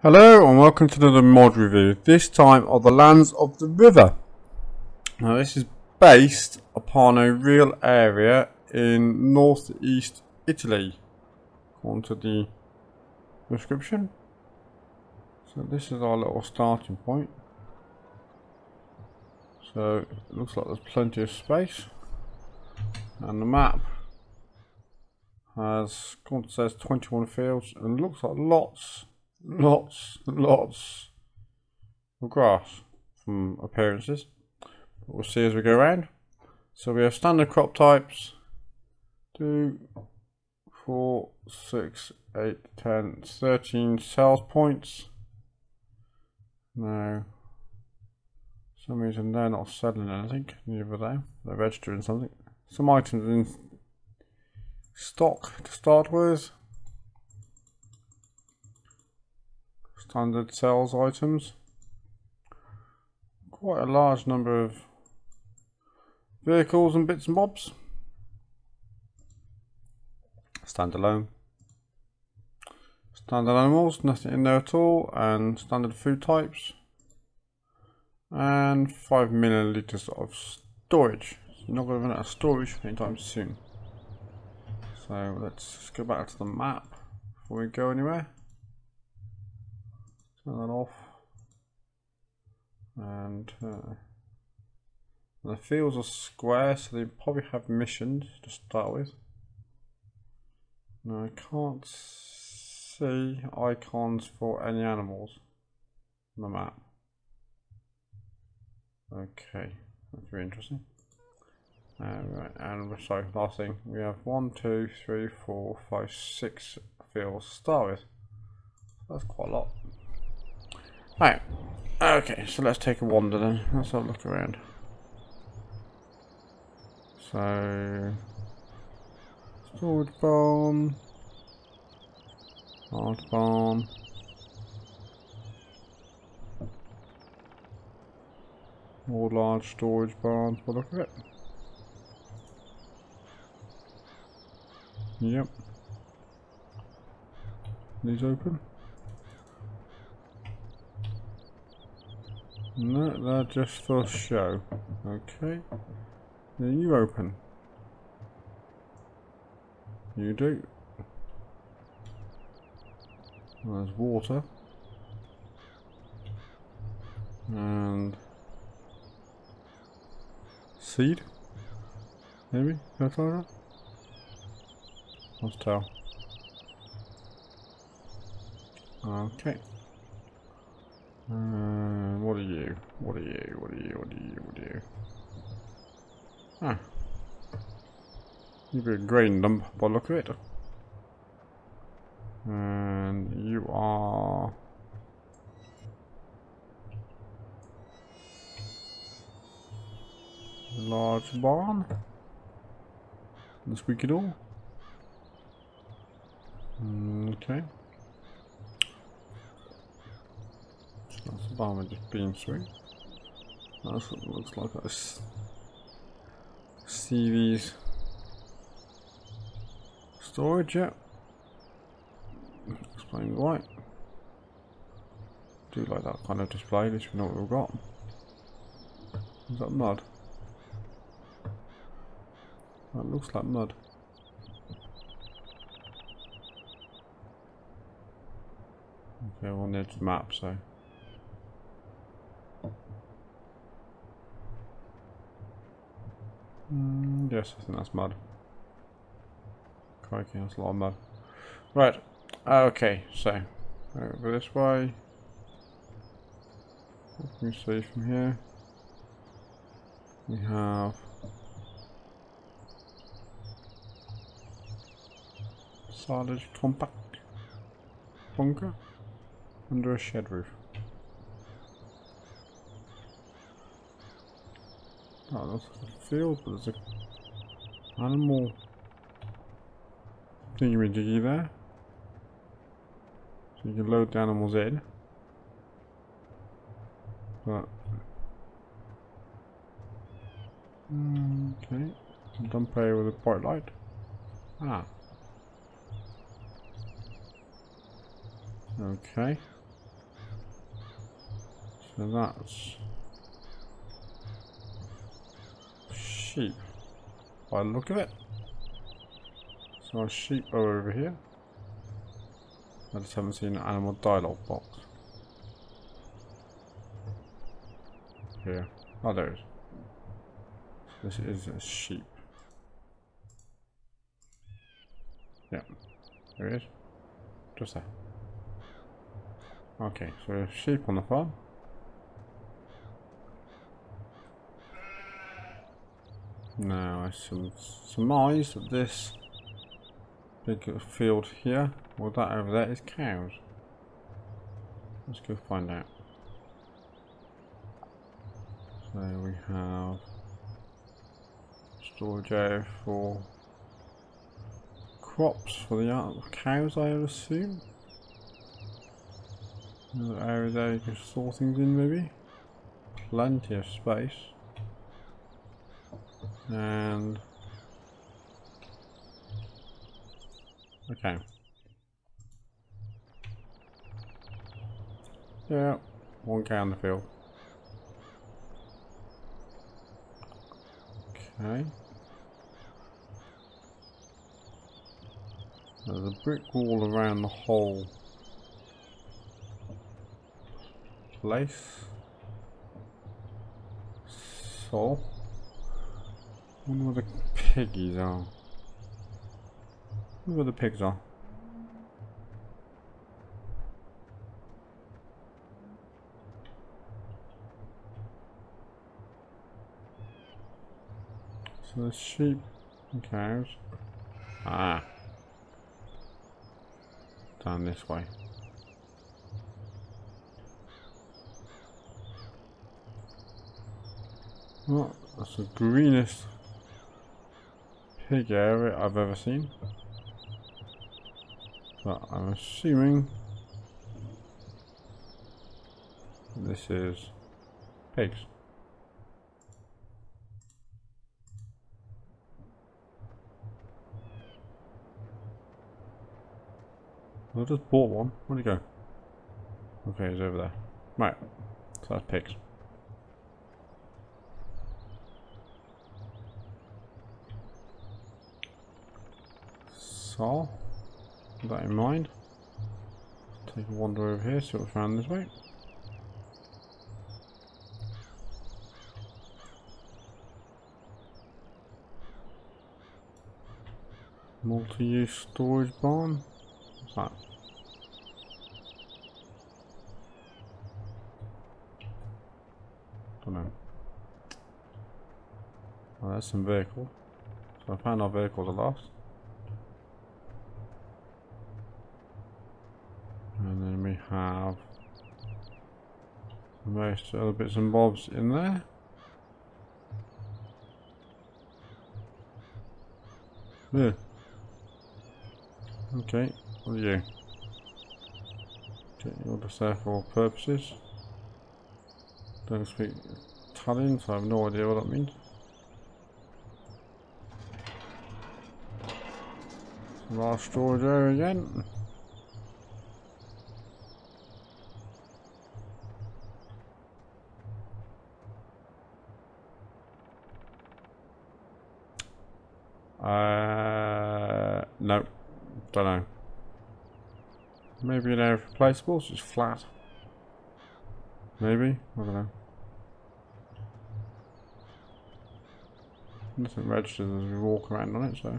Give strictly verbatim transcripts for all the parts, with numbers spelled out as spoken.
Hello and welcome to another mod review, this time of the Lands of the River. Now this is based upon a real area in northeast Italy, according to the description. So this is our little starting point. So it looks like there's plenty of space. And the map has, according to it, says twenty-one fields and looks like lots Lots and lots of grass from appearances, but we'll see as we go around. So we have standard crop types two, four, six, eight, ten, thirteen sales points. Now, for some reason they're not selling anything, neither are they. They're registering something. Some items in stock to start with. Standard sales items. Quite a large number of vehicles and bits and bobs. Standalone. Standard animals, nothing in there at all, and standard food types. And five millilitres of storage. So you're not going to run out of storage anytime soon. So let's just go back to the map before we go anywhere. Turn that off, and uh, the fields are square, so they probably have missions to start with. Now I can't see icons for any animals on the map. Okay, that's very interesting. Uh, right, and sorry, last thing, we have one, two, three, four, five, six fields to start with. That's quite a lot. Right, okay, so let's take a wander then. Let's have a look around. So, storage barn, hard barn, more large storage barn for the look of it. Yep. These open. No, they're just for show. Okay. Then you open. You do. Well, there's water. And seed? Maybe? Fertilizer? Let's tell. Okay. Uh, what are you? What are you? What are you? What are you? What are you? Ah. You'd be a grain dump by the look of it. And you are... large barn. This week at all. Okay. That's the barn with just beams through. That's what it looks like. That's Stevie's storage, yeah. Explain why. Do like that kind of display, at least we know what we've got. Is that mud? That looks like mud. Okay, we're on the edge of the map, so. Mm, yes, I think that's mud. Crikey, that's a lot of mud. Right, okay, so over this way. What can we see from here? We have silage compact bunker under a shed roof. Oh, that's a field, but there's a animal thingy jiggy there. So you can load the animals in. But mm, okay. Dump area with a bright light. Ah. Okay. And that's sheep by the look of it. So our sheep are over here. I just haven't seen an animal dialogue box. Here. Oh, there it is. This is a sheep. Yeah. There it is. Just there. Okay, so there's sheep on the farm. Now I surmise that this big field here, well, that over there is cows. Let's go find out. So we have storage area for crops for the cows, I would assume. Another area there you can store things in, maybe. Plenty of space. And okay. Yeah, one cow in the field. Okay. There's a brick wall around the whole place. So, I wonder where the piggies are. Where the pigs are. So there's sheep and cows. Ah. Down this way. Well, that's the greenest pig area I've ever seen. But I'm assuming this is pigs. I just bought one. Where'd he go? Okay, he's over there. Right, so that's pigs. So, with that in mind, let's take a wander over here, see what we found this way. Multi-use storage barn. What's that? Don't know. Oh, that's some vehicle. So I found our vehicles at last. And then we have most other bits and bobs in there. Yeah. Okay, what are you? Okay, you're just there for all purposes. Don't speak Italian, so I have no idea what that means. Large storage area again. Uh, no, don't know. Maybe an area for play sports, just flat. Maybe, I don't know. Nothing registered as we walk around on it, so.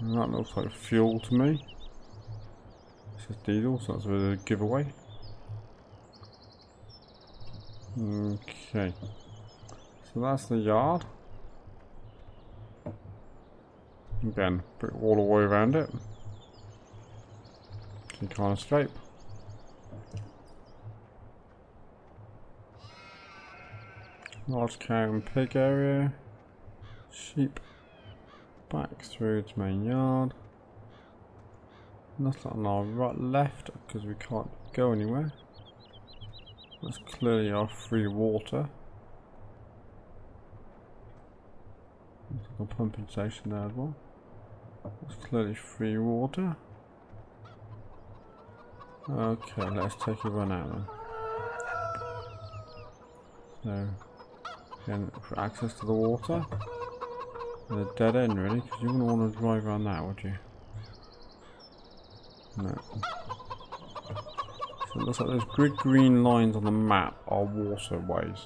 And that looks like fuel to me. It says diesel, so that's a bit of a giveaway. Okay. So that's the yard. Again, brick wall all the way around it. So you can't escape. Large cow and pig area. Sheep. Back through to main yard. Nothing on our right left because we can't go anywhere. That's clearly our free water. There's a pumping station there as well. That's clearly free water. Okay, let's take a run out then. So, again, for access to the water. And a dead end, really, because you wouldn't want to drive around that, would you? No. So it looks like those grid green lines on the map are waterways.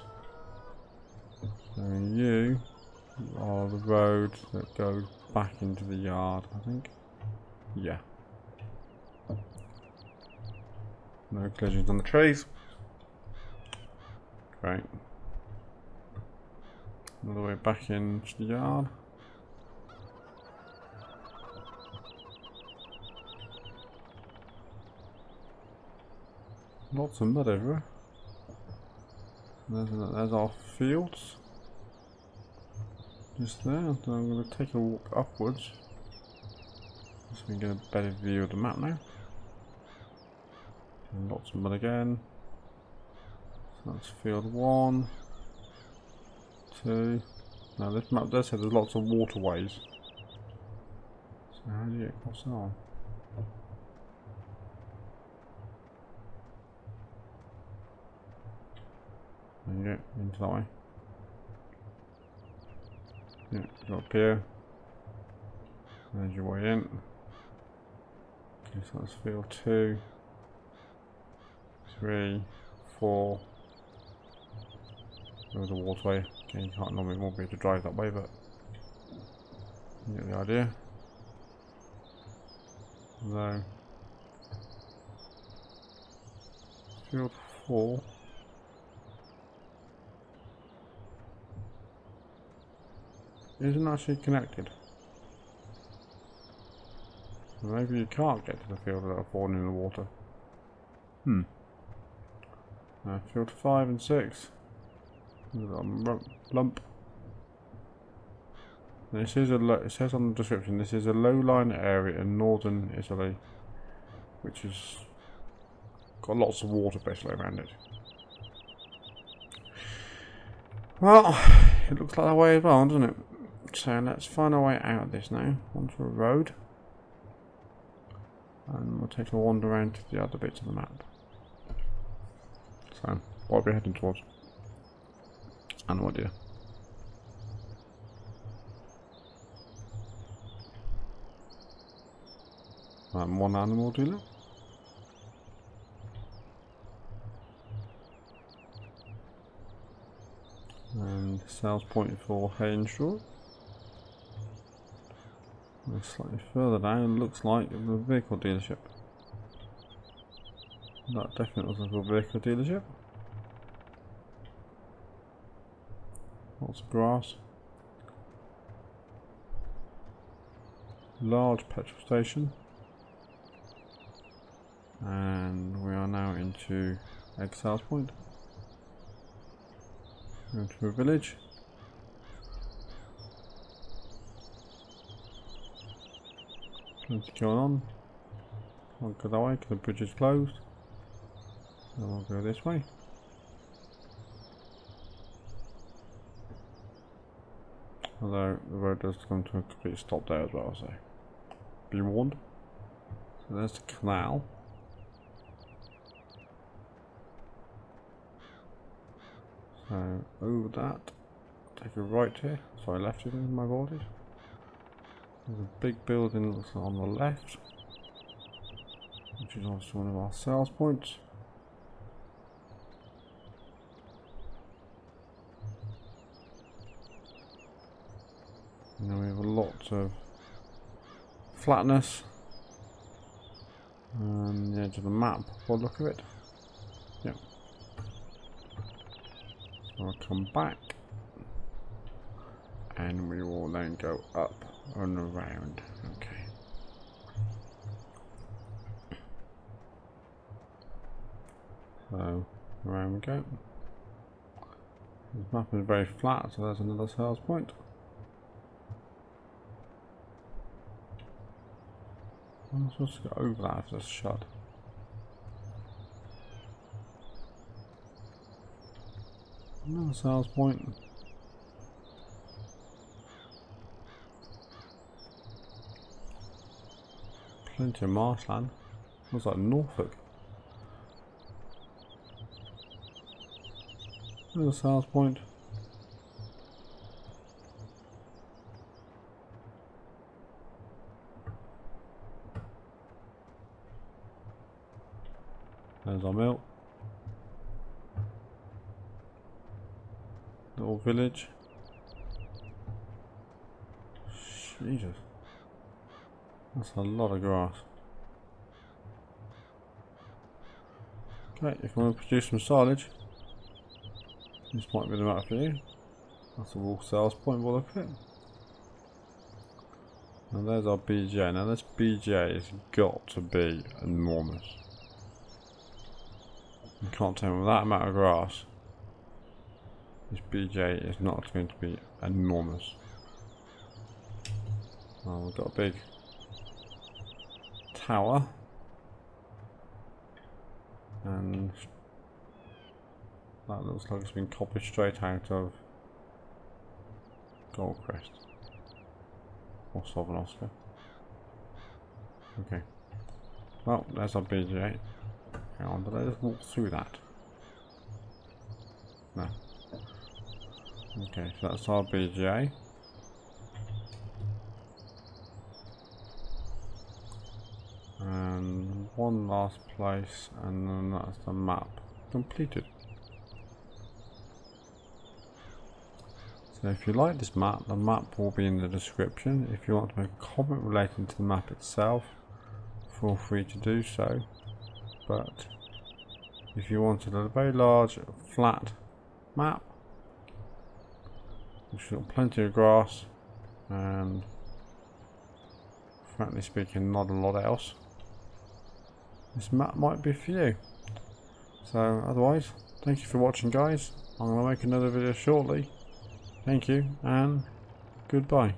So you are the road that goes back into the yard, I think. Yeah. No collisions on the trees. Great. Another way back into the yard. Lots of mud everywhere. There's, there's our fields. Just there, so I'm going to take a walk upwards. So we can get a better view of the map now. And lots of mud again. So that's field one. Two. Now this map does say there's lots of waterways. So how do you get across that? Yep, into that way. Yep, go up here. There's your way in. Okay, so that's field two, three, four. There's a waterway. Okay, you can't normally won't be able to drive that way, but you get the idea. No. Field four. Isn't actually connected. Maybe you can't get to the field without falling in the water. Hmm. Uh, field five and six. There's a lump, lump. This is a. It says on the description this is a low-lying area in northern Italy, which has got lots of water basically around it. Well, it looks like that way as well, doesn't it? So let's find our way out of this now, onto a road, and we'll take a wander around to the other bits of the map. So, what are we heading towards? I have no idea. I'm one animal dealer. And sales point for Hayneshaw. Slightly further down, it looks like the vehicle dealership. That definitely was a vehicle dealership. Lots of grass. Large petrol station. And we are now into egg sales point. Go to a village. Plenty going on. I'll go that way because the bridge is closed. Then I'll go this way. Although the road does come to a complete stop there as well, so be warned. So there's the canal. So over that, take a right here, sorry left here, my body. There's a big building that's on the left, which is also one of our sales points. And then we have a lot of flatness on the edge of the map for the look of it. Yep. I'll come back and we will then go up and around. Okay. So around we go. This map is very flat, so there's another sales point. I'm supposed to go over that after it's shut. Another sales point. Plenty of marshland. Looks like Norfolk. There's a sales point. There's our mill. Little village. Jesus. That's a lot of grass. Okay, if you want to produce some silage, this might be the matter for you. That's a wall sales point by the pit. And there's our B J. Now this B J has got to be enormous. You can't tell me with that amount of grass, this B J is not going to be enormous. Oh, we've got a big tower and that looks like it's been copied straight out of Goldcrest or Southern Oscar. Okay, well there's our B G A. Hang on, but let's walk through that. No. Okay, so that's our B G A. And one last place, and then that's the map completed. So if you like this map, the map will be in the description. If you want to make a comment relating to the map itself, feel free to do so. But if you wanted a very large flat map, which has got plenty of grass and frankly speaking not a lot else, this map might be for you. So otherwise, thank you for watching guys. I'm going to make another video shortly. Thank you and goodbye.